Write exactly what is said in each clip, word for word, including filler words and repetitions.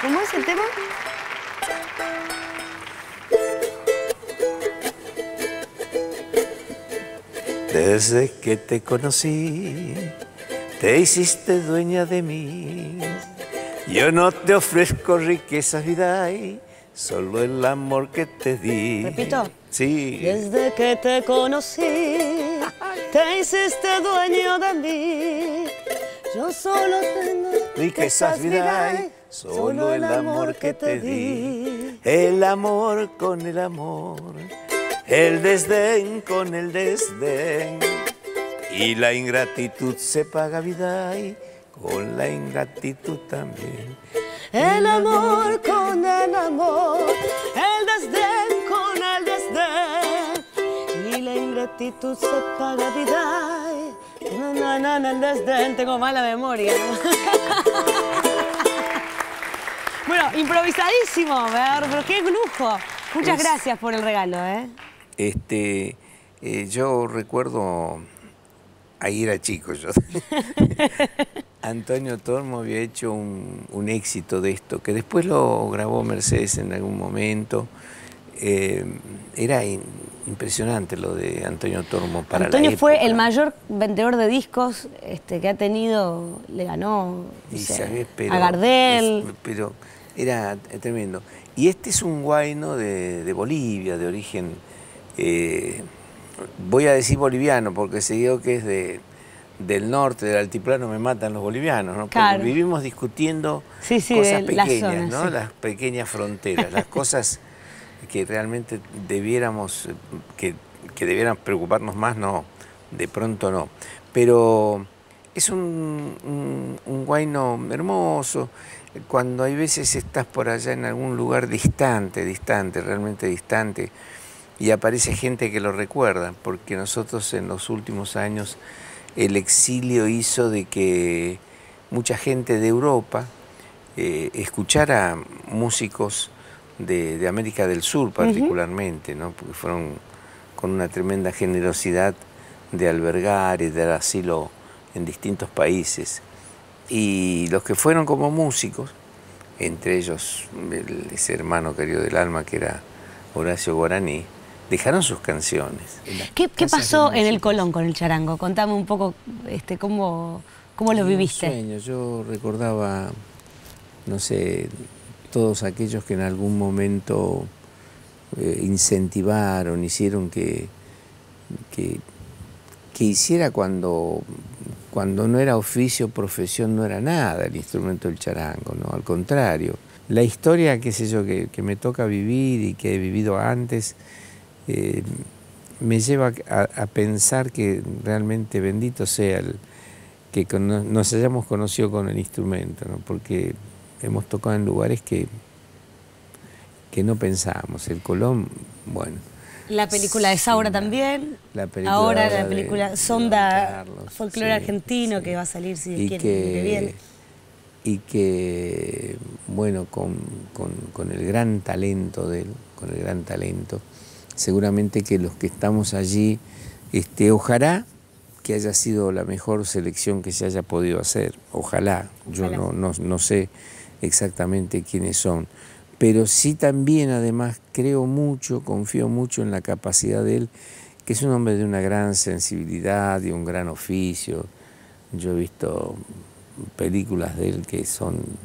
¿Cómo es el tema? Desde que te conocí, te hiciste dueña de mí. Yo no te ofrezco riquezas, vida, y solo el amor que te di. ¿Repito? Sí. Desde que te conocí, te hiciste dueño de mí. Yo solo tengo riquezas, vida, y solo el amor que te di. El amor con el amor, el desdén con el desdén, y la ingratitud se paga, vida, y con la ingratitud también. El amor con el amor, el desdén con el desdén, y la ingratitud se paga, vida, y no, no, no, no, el desdén. Tengo mala memoria. Bueno, improvisadísimo, ¿verdad? Pero qué lujo. Muchas es... gracias por el regalo, ¿eh? Este, eh, yo recuerdo, ahí era chico yo. Antonio Tormo había hecho un, un éxito de esto, que después lo grabó Mercedes en algún momento. Eh, era in, impresionante lo de Antonio Tormo para Antonio la época. Fue el mayor vendedor de discos este, que ha tenido, le ganó y no sé, sabés, pero, a Gardel. Es, pero era tremendo. Y este es un guayno de, de Bolivia, de origen... Eh, voy a decir boliviano, porque se dio que es de, del norte, del altiplano, me matan los bolivianos, ¿no? Porque claro, vivimos discutiendo sí, sí, cosas pequeñas, la zona, ¿no? Sí. Las pequeñas fronteras, las cosas que realmente debiéramos, que, que debieran preocuparnos más, no, de pronto no. Pero es un, un, un huayno hermoso, cuando hay veces estás por allá en algún lugar distante, distante, realmente distante, y aparece gente que lo recuerda, porque nosotros en los últimos años el exilio hizo de que mucha gente de Europa eh, escuchara músicos de, de América del Sur particularmente, ¿no? Porque fueron con una tremenda generosidad de albergar y de dar asilo en distintos países. Y los que fueron como músicos, entre ellos el, ese hermano querido del alma que era Horacio Guaraní, dejaron sus canciones. ¿Qué, ¿Qué pasó en el Colón con el charango? Contame un poco este, cómo, cómo lo viviste. Un sueño. Yo recordaba, no sé, todos aquellos que en algún momento eh, incentivaron, hicieron que, que, que hiciera cuando, cuando no era oficio, profesión, no era nada el instrumento del charango, ¿no? Al contrario. La historia, qué sé yo, que, que me toca vivir y que he vivido antes... Eh, me lleva a, a pensar que realmente bendito sea el que con, nos hayamos conocido con el instrumento, ¿no? Porque hemos tocado en lugares que, que no pensábamos. El Colón, bueno. La película de Saura sí, también. La película ahora la película de, Sonda Folclore sí, Argentino sí, que va a salir si y quieren que, bien. Y que, bueno, con, con, con el gran talento de él, con el gran talento. Seguramente que los que estamos allí, este, ojalá que haya sido la mejor selección que se haya podido hacer. Ojalá, yo ojalá. No, no, no sé exactamente quiénes son. Pero sí también, además, creo mucho, confío mucho en la capacidad de él, que es un hombre de una gran sensibilidad, de un gran oficio. Yo he visto películas de él que son...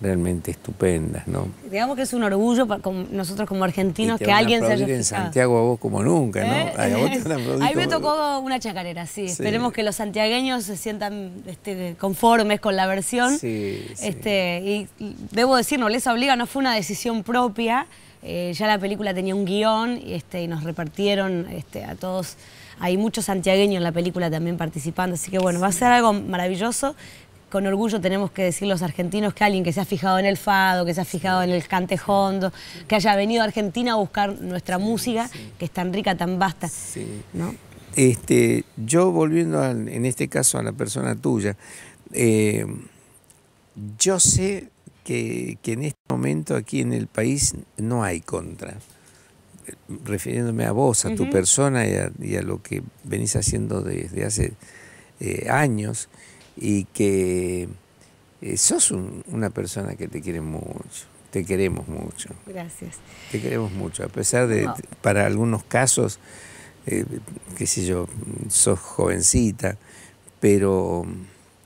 realmente estupendas, ¿no? Digamos que es un orgullo para nosotros como argentinos que alguien se haya fijado. En Santiago a vos como nunca, ¿no? ¿Eh? Ay, a vos te van a Ahí me tocó una chacarera, sí. sí. Esperemos que los santiagueños se sientan este, conformes con la versión. Sí, este, sí. Y, y debo decir, no les obliga, no fue una decisión propia. Eh, ya la película tenía un guión y, este, y nos repartieron este, a todos. Hay muchos santiagueños en la película también participando, así que bueno, sí. Va a ser algo maravilloso. Con orgullo tenemos que decir los argentinos que alguien que se ha fijado en el fado, que se ha fijado en el cantejondo, que haya venido a Argentina a buscar nuestra sí, música, sí. que es tan rica, tan vasta. Sí. ¿No? Este, yo volviendo a, en este caso a la persona tuya, eh, yo sé que, que en este momento aquí en el país no hay contra. Refiriéndome a vos, a uh-huh. tu persona y a, y a lo que venís haciendo desde hace eh, años. Y que, eh, sos un, una persona que te quiere mucho, te queremos mucho. Gracias. Te queremos mucho, a pesar de, no. para algunos casos, eh, qué sé yo, sos jovencita, pero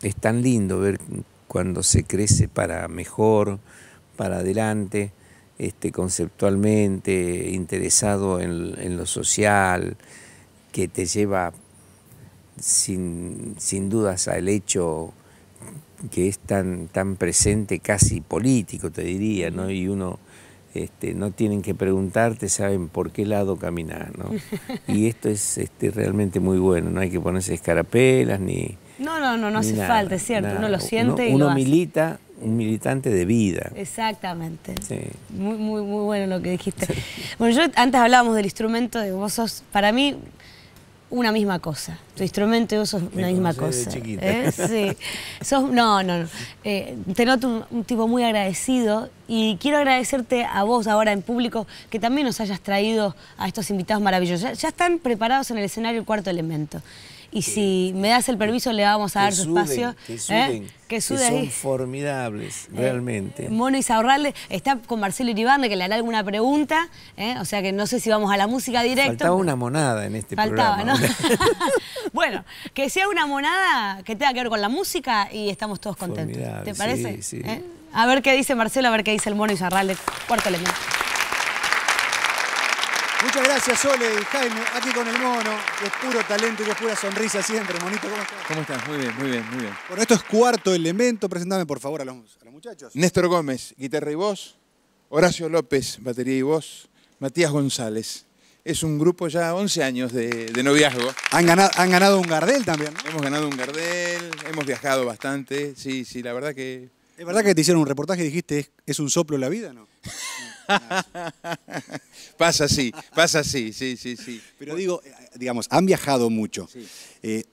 es tan lindo ver cuando se crece para mejor, para adelante, este, conceptualmente, interesado en, en lo social, que te lleva sin, sin dudas al hecho que es tan, tan presente, casi político, te diría, ¿no? Y uno, este, no tienen que preguntarte, saben por qué lado caminar, ¿no? Y esto es este, realmente muy bueno, no hay que ponerse escarapelas ni... No, no, no, no hace nada, falta, es cierto, nada. Uno lo siente uno, y uno lo milita, un militante de vida. Exactamente, sí. Muy, muy, muy bueno lo que dijiste. Sí. Bueno, yo antes hablábamos del instrumento, de vos sos, para mí... una misma cosa. Tu instrumento y vos sos una misma cosa. De chiquita. ¿Eh? Sí. Sos, no, no, no. Eh, te noto un, un tipo muy agradecido y quiero agradecerte a vos ahora en público que también nos hayas traído a estos invitados maravillosos. Ya, ya están preparados en el escenario el cuarto elemento. Y si me das el permiso le vamos a dar su espacio. Que suden, ¿eh? que suden. Que son formidables, realmente. Eh, Mono Izaurralde está con Marcelo Iribarne, que le hará alguna pregunta. ¿eh? O sea que no sé si vamos a la música directa. Faltaba una monada en este Faltaba, programa. Faltaba, ¿no? Bueno, que sea una monada que tenga que ver con la música y estamos todos contentos. Formidable, ¿te parece? Sí, sí. ¿Eh? A ver qué dice Marcelo, a ver qué dice el Mono Izaurralde. Cuarto elemento. Muchas gracias, Sole y Jaime, aquí con el Mono, que es puro talento y que es pura sonrisa siempre, Monito, ¿cómo estás? ¿Cómo estás? Muy bien, muy bien, muy bien. Bueno, esto es Cuarto Elemento, presentame por favor a los, a los muchachos. Néstor Gómez, guitarra y voz, Horacio López, batería y voz, Matías González. Es un grupo ya once años de, de noviazgo. Han ganado, han ganado un Gardel también, ¿no? Hemos ganado un Gardel, hemos viajado bastante, sí, sí, la verdad que... ¿Es verdad que te hicieron un reportaje y dijiste, es, es un soplo la vida, no? Pasa así, pasa así, sí, sí, sí. Pero digo, digamos, han viajado mucho. Sí. Eh,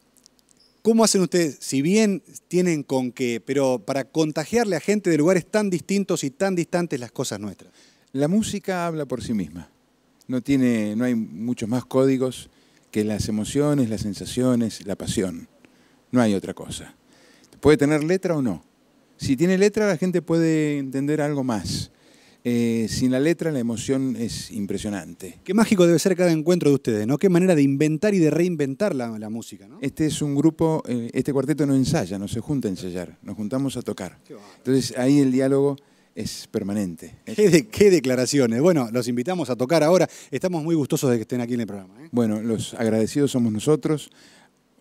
¿Cómo hacen ustedes, si bien tienen con qué, pero para contagiarle a gente de lugares tan distintos y tan distantes las cosas nuestras? La música habla por sí misma. No tiene, no hay muchos más códigos que las emociones, las sensaciones, la pasión. No hay otra cosa. Puede tener letra o no. Si tiene letra, la gente puede entender algo más. Eh, sin la letra, la emoción es impresionante. Qué mágico debe ser cada encuentro de ustedes, ¿no? Qué manera de inventar y de reinventar la, la música, ¿no? Este es un grupo, eh, este cuarteto no ensaya, no se junta a ensayar, nos juntamos a tocar. Entonces ahí el diálogo es permanente. ¿Qué, de, qué declaraciones? Bueno, los invitamos a tocar ahora. Estamos muy gustosos de que estén aquí en el programa, ¿eh? Bueno, los agradecidos somos nosotros,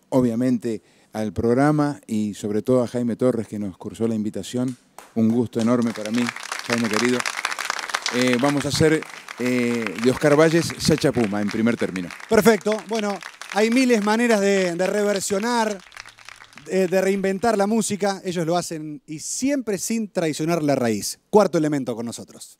obviamente al programa y sobre todo a Jaime Torres que nos cursó la invitación. Un gusto enorme para mí, Jaime querido. Eh, vamos a hacer eh, de Oscar Valles, Sacha Puma, en primer término. Perfecto. Bueno, hay miles de maneras de, de reversionar, de, de reinventar la música. Ellos lo hacen y siempre sin traicionar la raíz. Cuarto elemento con nosotros.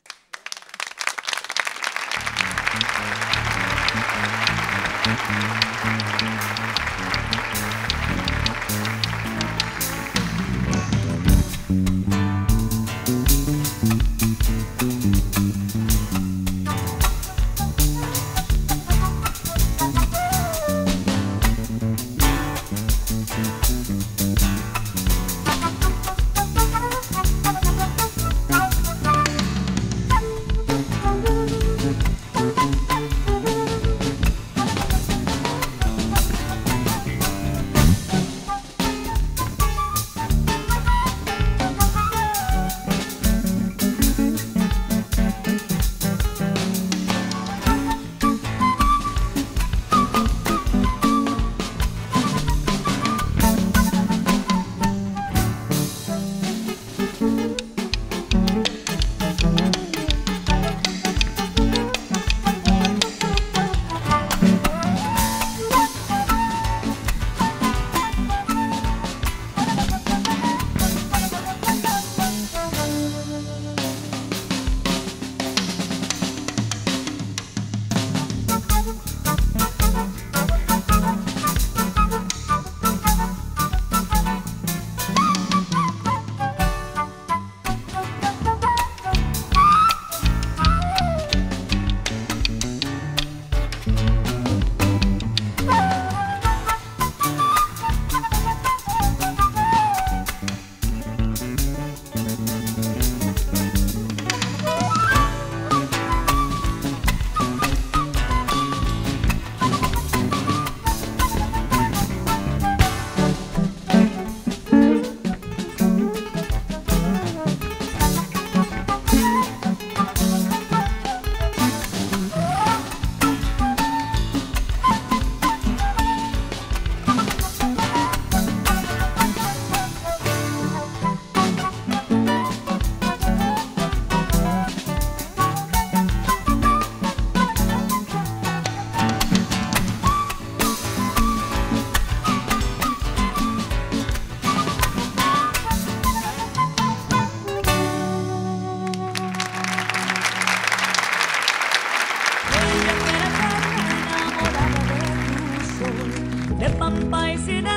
paisinaje.